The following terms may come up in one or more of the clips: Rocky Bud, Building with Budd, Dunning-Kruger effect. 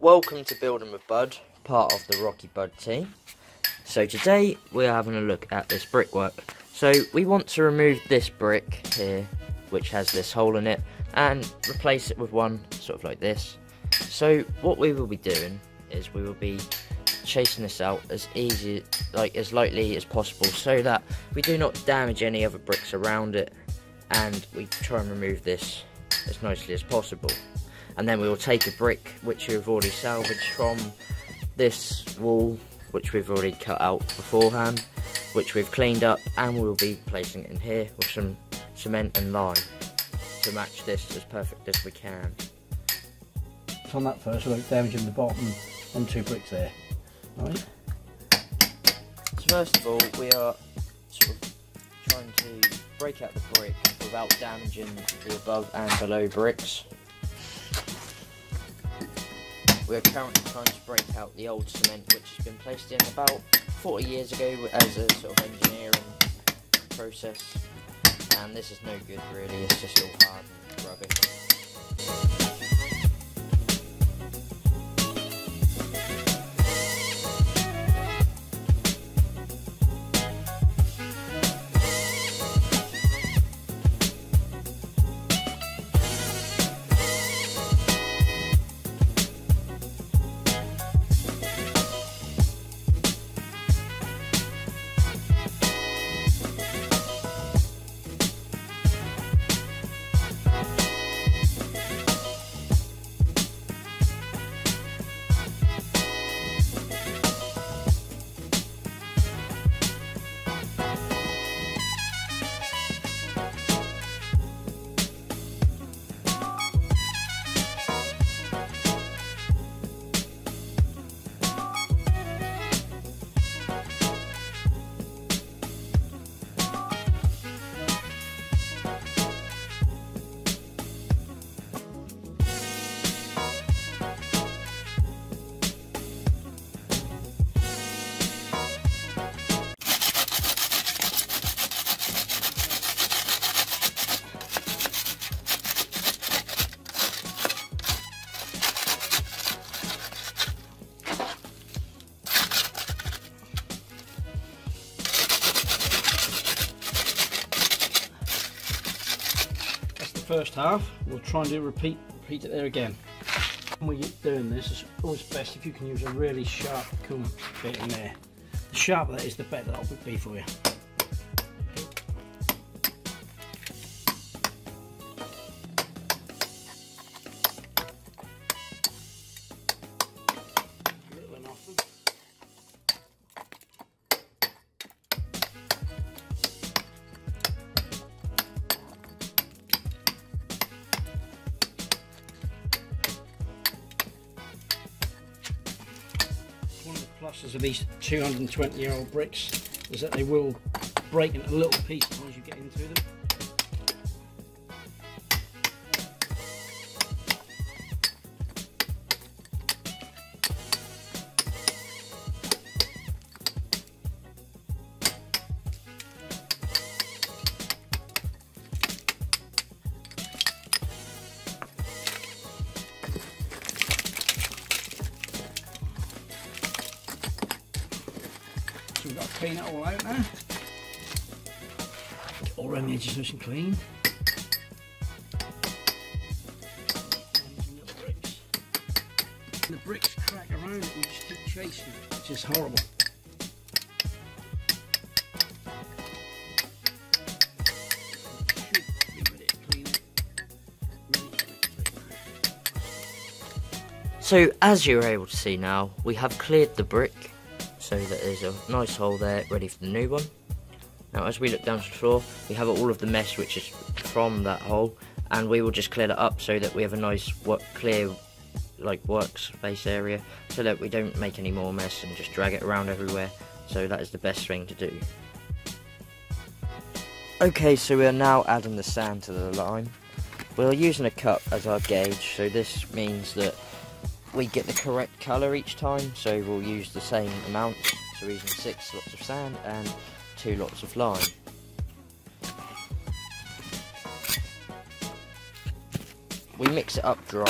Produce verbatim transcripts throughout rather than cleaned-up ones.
Welcome to Building with Budd, part of the Rocky Bud team. So today we're having a look at this brickwork. So we want to remove this brick here, which has this hole in it, and replace it with one sort of like this. So what we will be doing is we will be chasing this out as easy, like as lightly as possible, so that we do not damage any other bricks around it, and we try and remove this as nicely as possible. And then we will take a brick which we've already salvaged from this wall, which we've already cut out beforehand, which we've cleaned up, and we'll be placing it in here with some cement and lime to match this as perfect as we can. On that first, without damaging the bottom on two bricks there. Right. So first of all, we are sort of trying to break out the brick without damaging the above and below bricks. We're currently trying to break out the old cement, which has been placed in about forty years ago as a sort of engineering process, and this is no good really, it's just all hard and rubbish. First half, we'll try and do repeat repeat it there again. When we get doing this, it's always best if you can use a really sharp comb bit in there. The sharper that is, the better that will be for you. Of these two hundred twenty year old bricks is that they will break into little pieces as you get into them. We've got to clean it all out now. Get all around the edges nice and clean. And bricks. The bricks crack around it, you just keep chasing it, which is horrible. So as you're able to see now, we have cleared the brick. So that there's a nice hole there, ready for the new one. Now as we look down to the floor, we have all of the mess which is from that hole, and we will just clear that up so that we have a nice work, clear like workspace area, so that we don't make any more mess and just drag it around everywhere. So that is the best thing to do. Okay, so we are now adding the sand to the lime. We are using a cup as our gauge, so this means that we get the correct colour each time, so we'll use the same amount. So we're using six lots of sand and two lots of lime. We mix it up dry,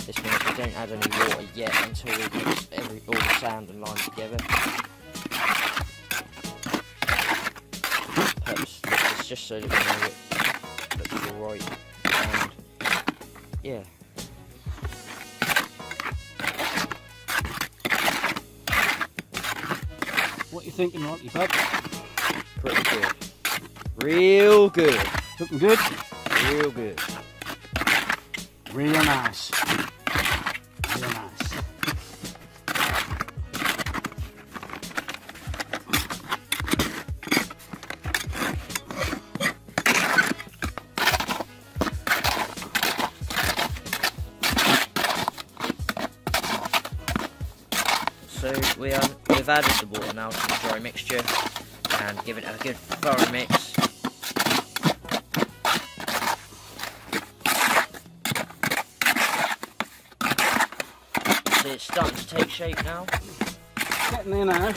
so at this point, we don't add any water yet until we mix every, all the sand and lime together. Perhaps it's just so that we know it looks alright. And yeah. What you thinking, Rocky Bud? Pretty good. Real good. Looking good? Real good. Real nice. Real nice. So we are, we've added the water now to the dry mixture and give it a good thorough mix. It's starting to take shape now. Getting there now.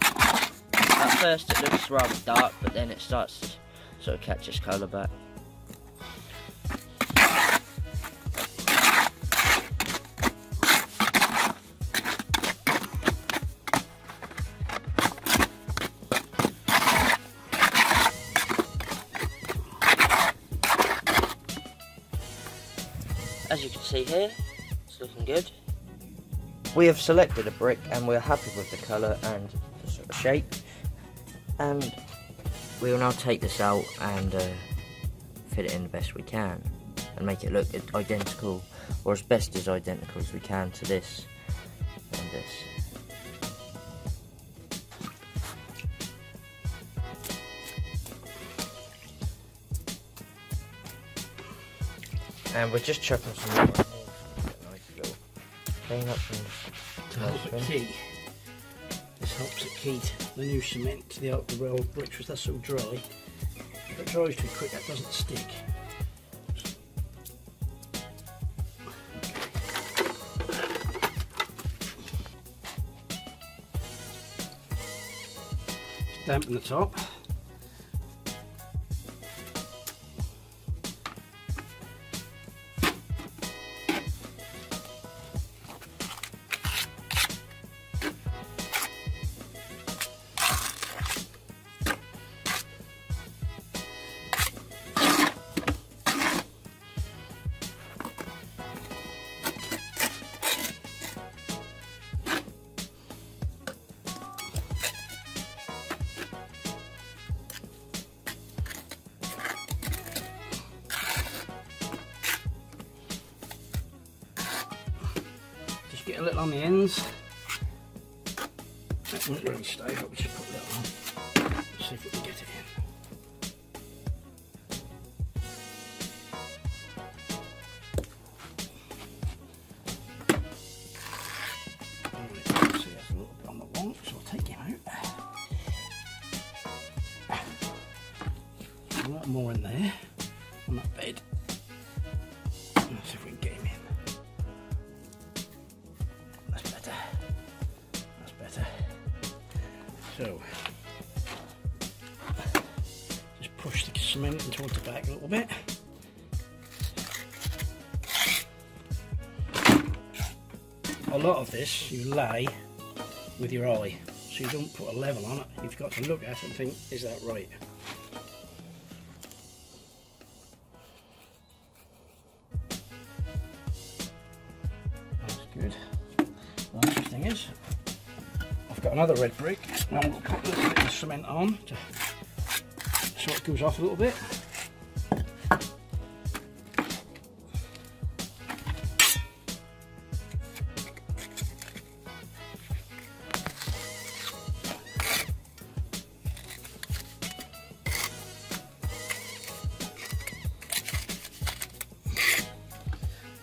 At first it looks rather dark, but then it starts to sort of catch its colour back. As you can see here, it's looking good. We have selected a brick and we're happy with the colour and the sort of shape, and we will now take this out and uh, fit it in the best we can and make it look identical, or as best as identical as we can, to this and this. And we're just chucking some more. Clean up to help it key. This helps it key the new cement to the out the rail bricks, which that's all dry. If it dries too quick, that doesn't stick. Just dampen the top. Get a little on the ends. That won't really stay, but we should put that on. Let's see if we can get it in. So, just push the cement towards the back a little bit. A lot of this you lay with your eye, so you don't put a level on it. You've got to look at it and think, is that right? That's good. The last thing is, got another red brick, and we'll put a little bit of cement on to, so it goes off a little bit.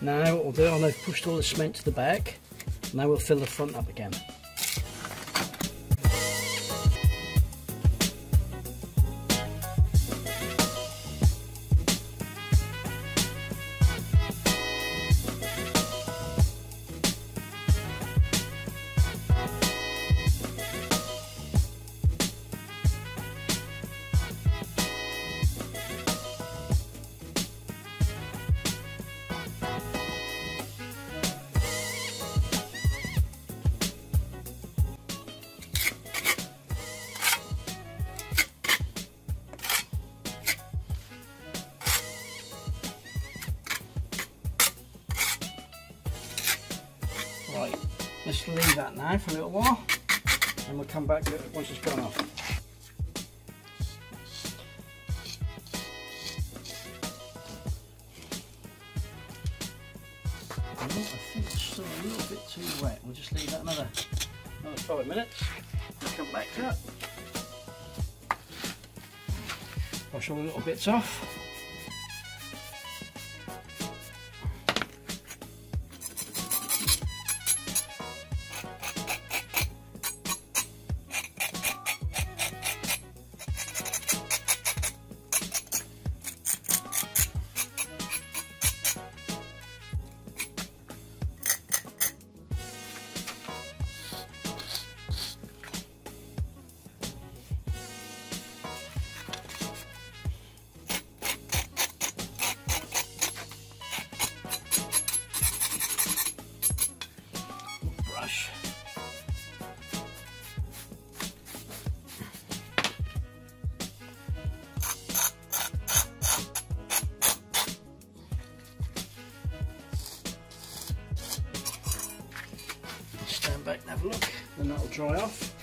Now what we'll do, I've pushed all the cement to the back, now we'll fill the front up again. just leave that now for a little while, and we'll come back to it once it's gone off. I think it's still a little bit too wet. We'll just leave that another, another five minutes. We'll come back to it. Wash all the little bits off. Stand back and have a look, then that'll dry off.